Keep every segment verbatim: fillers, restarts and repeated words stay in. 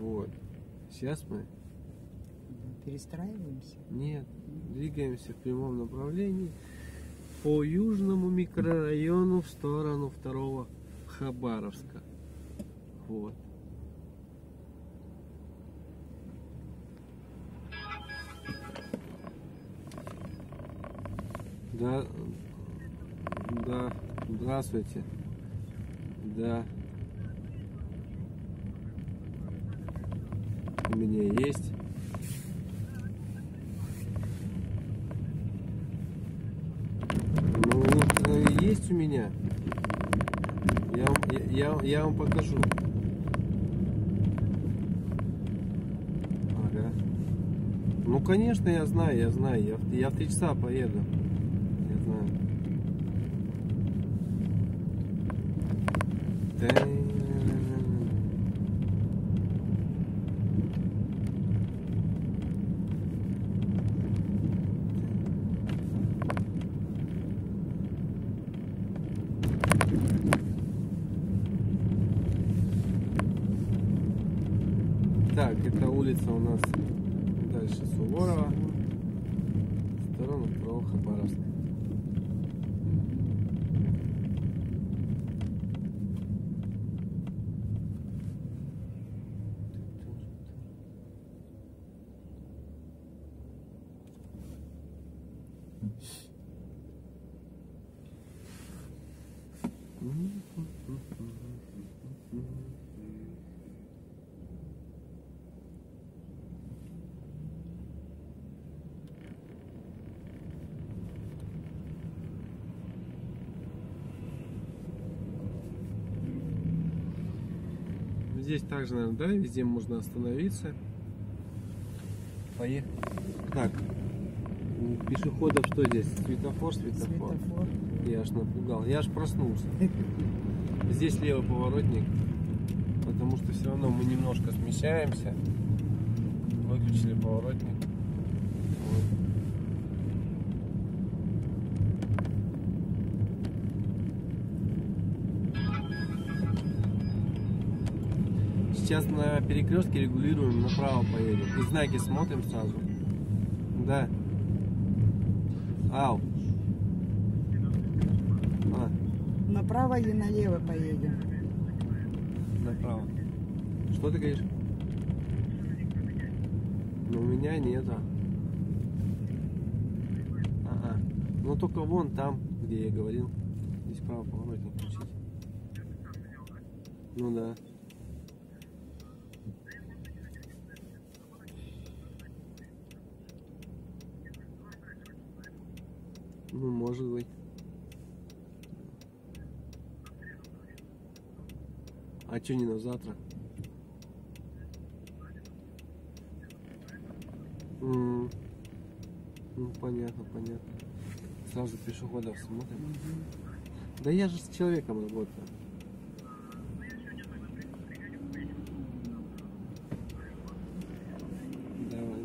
Вот. Сейчас мы перестраиваемся? Нет. Двигаемся в прямом направлении по южному микрорайону в сторону второго Хабаровска. Вот. Да, да, здравствуйте. Да. У меня есть. Ну, вот, есть у меня. Я вам, я, я, я вам покажу. Ага. Ну, конечно, я знаю, я знаю. Я, я в три часа поеду. Я знаю. Да. Так, это улица у нас дальше Суворова, в сторону второго Хабаровска. Здесь также, наверное, да, везде можно остановиться. Поехали. Так, пешеходов что здесь? Светофор, светофор. Светофор. Я аж напугал, я аж проснулся. Здесь левый поворотник, потому что все равно мы немножко смещаемся. Выключили поворотник. Вот. Сейчас на перекрестке регулируем, направо поедем. И знаки смотрим сразу. Да. Ау. А. Направо или налево поедем? Направо. Что ты говоришь? Ну, у меня нет. А. А -а. Ну только вон там, где я говорил. Здесь право поворотник включить. Ну да. Ну, может быть. А чё не на завтра? М-м-м. Ну, понятно, понятно. Сразу пешеходов смотрим. Угу. Да я же с человеком работаю. Давай,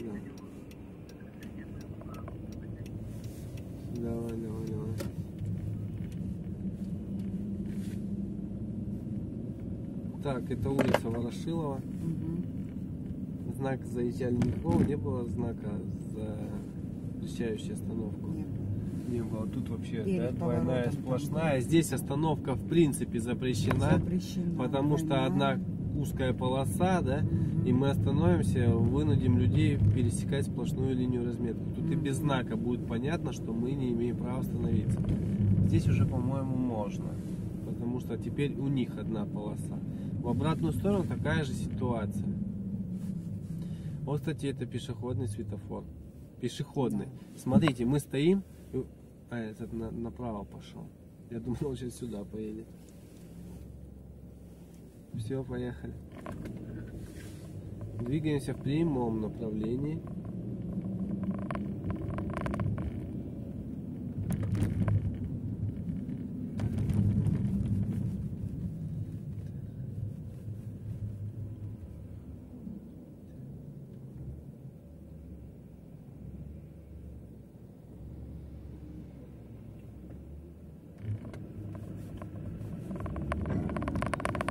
давай, давай. Так, это улица Ворошилова. Угу. Знак «Заезжали Михова», не было знака «Запрещающая остановку». Нет. Не было. Тут вообще да, двойная сплошная. Здесь остановка в принципе запрещена, запрещена потому что да. одна узкая полоса, да, угу. и мы остановимся, вынудим людей пересекать сплошную линию разметки. Тут угу. и без знака будет понятно, что мы не имеем права остановиться. Здесь уже, по-моему, можно, потому что теперь у них одна полоса. В обратную сторону такая же ситуация. Вот, кстати, это пешеходный светофор. Пешеходный. Смотрите, мы стоим. А, этот на, направо пошел. Я думал, он сейчас сюда поедет. Все, поехали. Двигаемся в прямом направлении.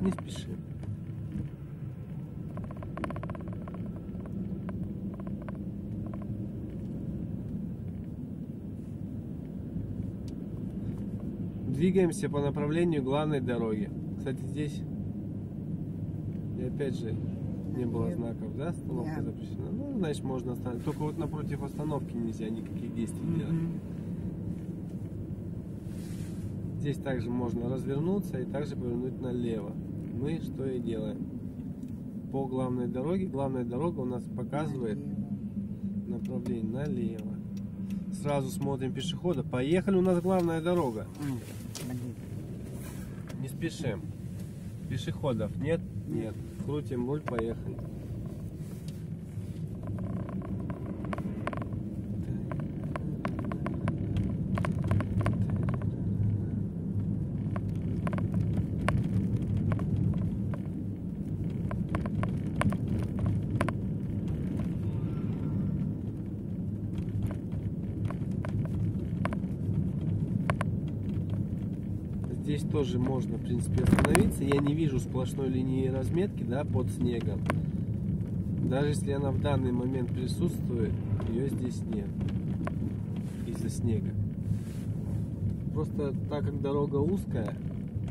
Не спеши. двигаемся по направлению главной дороги. Кстати, здесь и опять же не было знаков, да? Остановка yeah. запрещена. Ну, значит, можно остановить. Только вот напротив остановки нельзя никаких действий mm-hmm. делать. Здесь также можно развернуться и также повернуть налево. Мы что и делаем. По главной дороге. Главная дорога у нас показывает направление налево. Сразу смотрим пешехода. Поехали, у нас главная дорога. Не спешим. Пешеходов нет? Нет. Крутим руль, поехали. Здесь тоже можно, в принципе, остановиться. Я не вижу сплошной линии разметки, да, под снегом. Даже если она в данный момент присутствует, ее здесь нет из-за снега. Просто так как дорога узкая,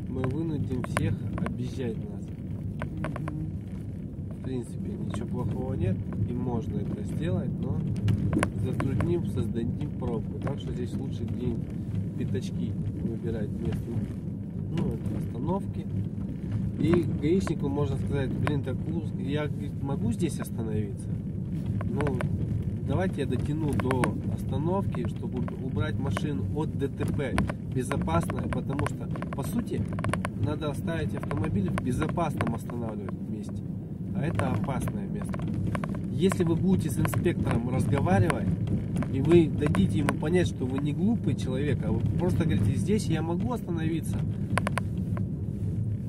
мы вынудим всех объезжать нас. В принципе, ничего плохого нет, и можно это сделать, но затрудним, создадим пробку. Так что здесь лучше день пятачки выбирать вместо ну, остановки. И гаишнику можно сказать: блин, так узко, я могу здесь остановиться? Ну, давайте я дотяну до остановки, чтобы убрать машину от ДТП. Безопасное, потому что, по сути, надо оставить автомобиль в безопасном останавливаемом месте. А это опасное место. Если вы будете с инспектором разговаривать, и вы дадите ему понять, что вы не глупый человек, а вы просто говорите: здесь я могу остановиться.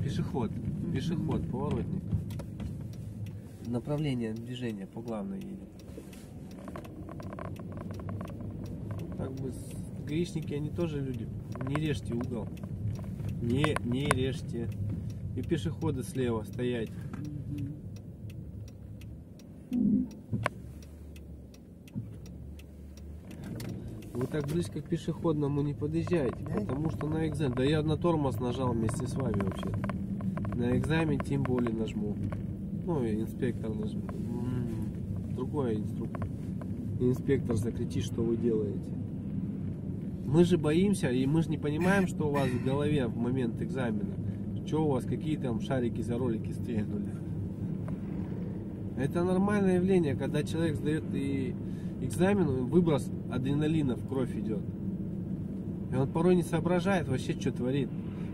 Пешеход, пешеход, поворотник. Направление движения по главной едет. Как бы гаишники, они тоже люди. Не режьте угол. Не, не режьте. И пешеходы слева стоять. Вы так близко к пешеходному не подъезжаете, да? Потому что на экзамен... Да я на тормоз нажал вместе с вами вообще. На экзамен тем более нажму. Ну, инспектор нажму. Другой инструктор. Инспектор закричит, что вы делаете. Мы же боимся, и мы же не понимаем, что у вас в голове в момент экзамена. Что у вас, какие там шарики за ролики стрельнули. Это нормальное явление, когда человек сдает и... экзамен, выброс адреналина в кровь идет. И он порой не соображает вообще, что творит.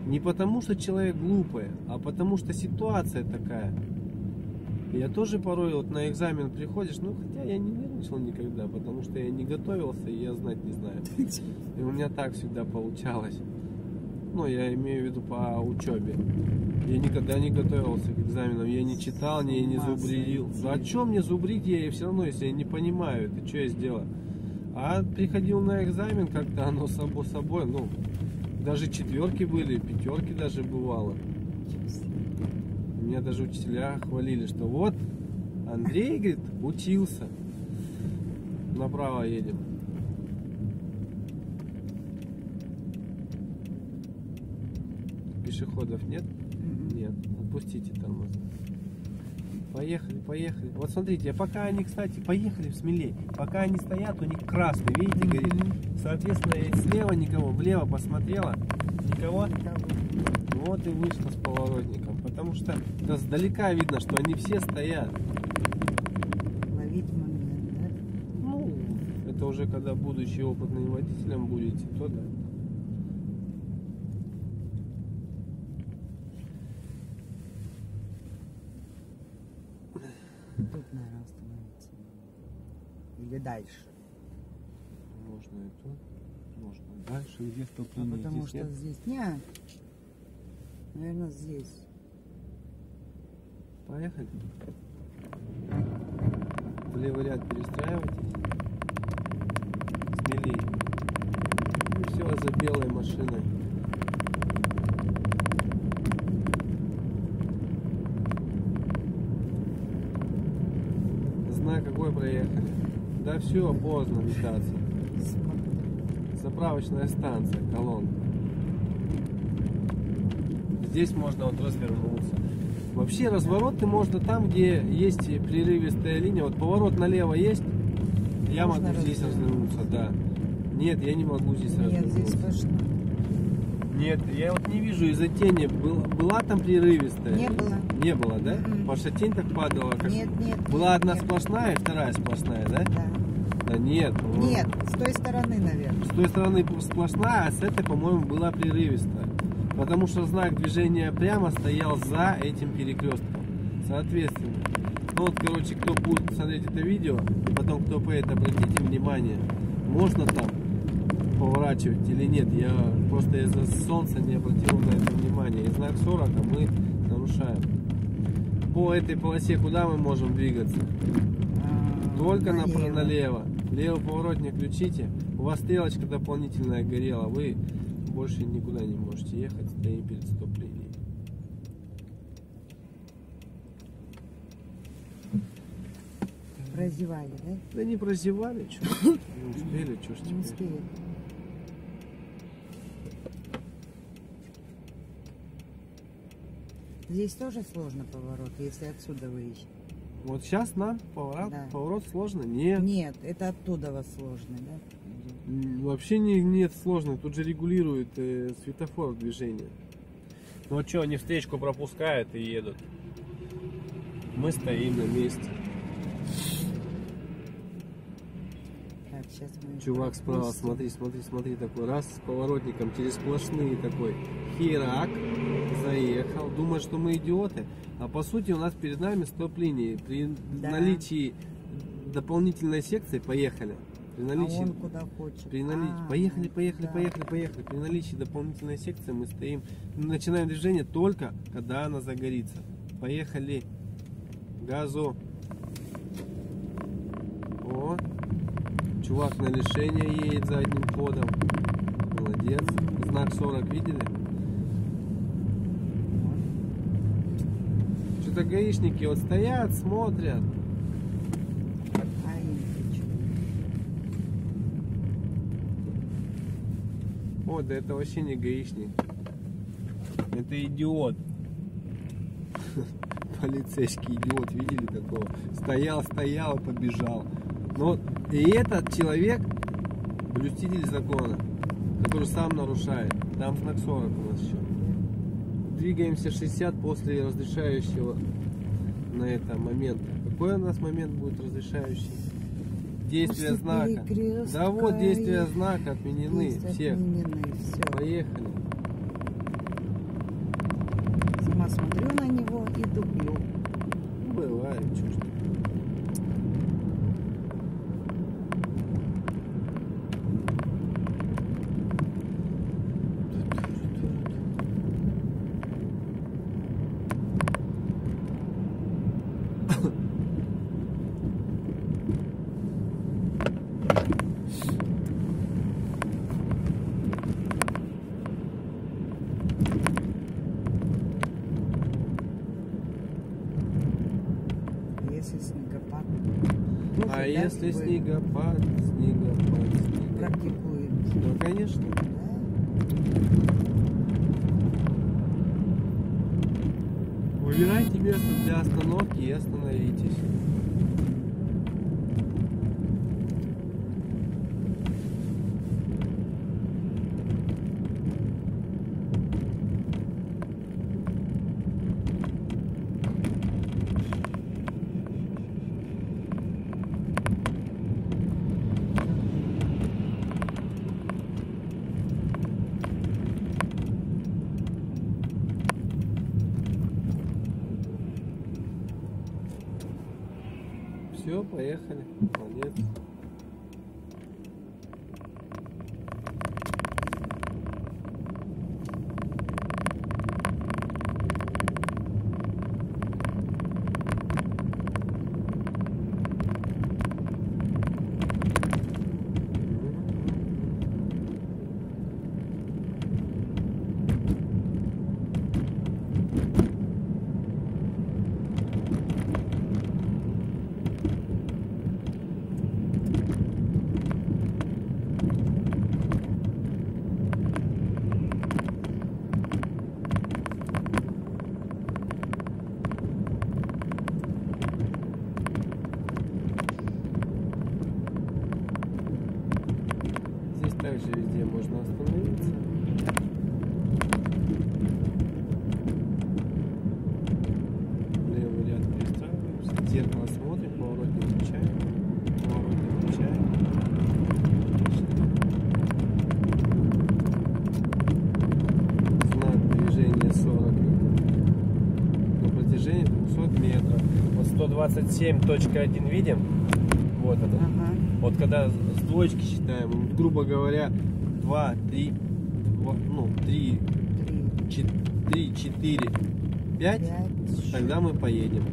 Не потому, что человек глупый, а потому, что ситуация такая. Я тоже порой вот на экзамен приходишь, ну хотя я не нервничал никогда, потому что я не готовился и я знать не знаю. И у меня так всегда получалось. Ну, я имею в виду по учебе. Я никогда не готовился к экзаменам, я не читал, я не зубрил. А чем мне зубрить, я и все равно, если я не понимаю, это что я сделал. А приходил на экзамен, как-то оно само собой, ну, даже четверки были, пятерки даже бывало. Меня даже учителя хвалили, что вот, Андрей, говорит, учился. Направо едем. Пешеходов нет? Нет. Отпустите тормоз. Поехали, поехали. Вот смотрите, пока они, кстати, поехали смелее. Пока они стоят, у них красный, видите, горит. Соответственно, я слева никого, влево посмотрела, никого. Вот и вышло с поворотником. Потому что сдалека видно, что они все стоят. Ловить момент, да? Ну, это уже когда будучи опытным водителем будете, то да. Тут, наверное, остановиться. Или дальше. Можно и тут. Можно дальше. Где столкновение? А потому что здесь нет. Наверное, здесь. Поехали. В левый ряд перестраивайтесь. Смелее. И все за белой машиной. Какой проехали? Да все, поздно метаться. Заправочная станция, колонка. здесь можно вот развернуться. Вообще развороты можно там, где есть прерывистая линия. Вот поворот налево есть, я можно могу здесь развернуться, да. Нет, я не могу здесь Нет, развернуться. Здесь точно. Нет, я вот не вижу из-за тени. Была, была там прерывистая? Не было. Не было, да? Mm-hmm. Потому что тень так падала. Как... Нет, нет. Была нет, одна нет. сплошная, вторая сплошная, да? Да. Да нет. Вот. Нет, с той стороны, наверное. С той стороны сплошная, а с этой, по-моему, была прерывистая. Потому что знак движения прямо стоял за этим перекрестком. Соответственно. Ну вот, короче, кто будет смотреть это видео, и потом кто поедет, обратите внимание, можно там поворачивать или нет. Я просто из-за солнца не обратил на это внимание. И знак сорок мы нарушаем. По этой полосе куда мы можем двигаться? Только направо, налево. Левый поворот не включите. У вас стрелочка дополнительная горела. Вы больше никуда не можете ехать. Стоим перед стоп-линией. Прозевали, да? Да не прозевали, что? Не успели, что ж теперь? Не успели. Здесь тоже сложно поворот, если отсюда выезжать. Вот сейчас нам поворот, да. поворот сложно? Нет. Нет, это оттуда вас сложно, да? Вообще не, нет, сложно. Тут же регулирует э, светофор движение. Ну а что, они встречку пропускают и едут. Мы стоим на месте. Так, сейчас мы... Чувак справа, смотри, смотри, смотри, такой раз с поворотником через сплошные такой. Херак, заехал, думает, что мы идиоты, а по сути у нас перед нами стоп-линии. При да. наличии дополнительной секции поехали. При наличии, а он куда хочет. При налич... а, поехали, поехали, да. поехали, поехали. При наличии дополнительной секции мы стоим, начинаем движение только, когда она загорится. Поехали, газу. О, чувак на лишение едет задним ходом. Молодец. Знак сорок видели? Что-то гаишники вот стоят, смотрят. О, да это вообще не гаишник. Это идиот. Полицейский идиот, видели такого? Стоял, стоял и побежал. Но и этот человек блюститель закона, который сам нарушает. Там знак сорок у нас еще. Двигаемся шестьдесят после разрешающего на это момента. Какой у нас момент будет разрешающий? Действия после знака. Да вот действия знака отменены. Действия всех. Отменены, все. Поехали. Сама смотрю на него и дуплю. Ну, бывает, чушь. А если снегопад, снегопад, снегопад. Практикует. Ну, конечно. Да. Выбирайте место для остановки и остановитесь. Все, поехали. Молодец. зеркало смотрим, поворот не включаем, поворот не включаем. Знак движения сорок на протяжении двухсот метров. Вот сто двадцать семь точка один видим? Вот это. Ага. Вот когда с двоечки считаем, вот, грубо говоря, два, три, ну, три, четыре, пять, тогда мы поедем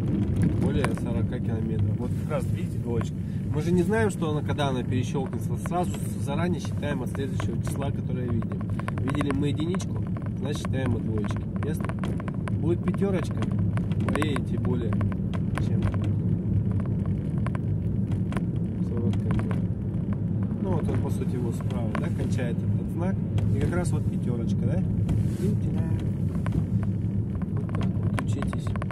более сорока километров. Вот как раз видите двоечка. Мы же не знаем, что она, когда она перещелкнется, сразу заранее считаем от следующего числа, которое видим. Видели мы единичку, значит считаем от двоечки. Ясно? Будет пятерочка, поедете более чем сорок километров. Ну вот он по сути его справа, да, кончает этот знак. И как раз вот пятерочка, да? Видите? Да. Вот так вот учитесь.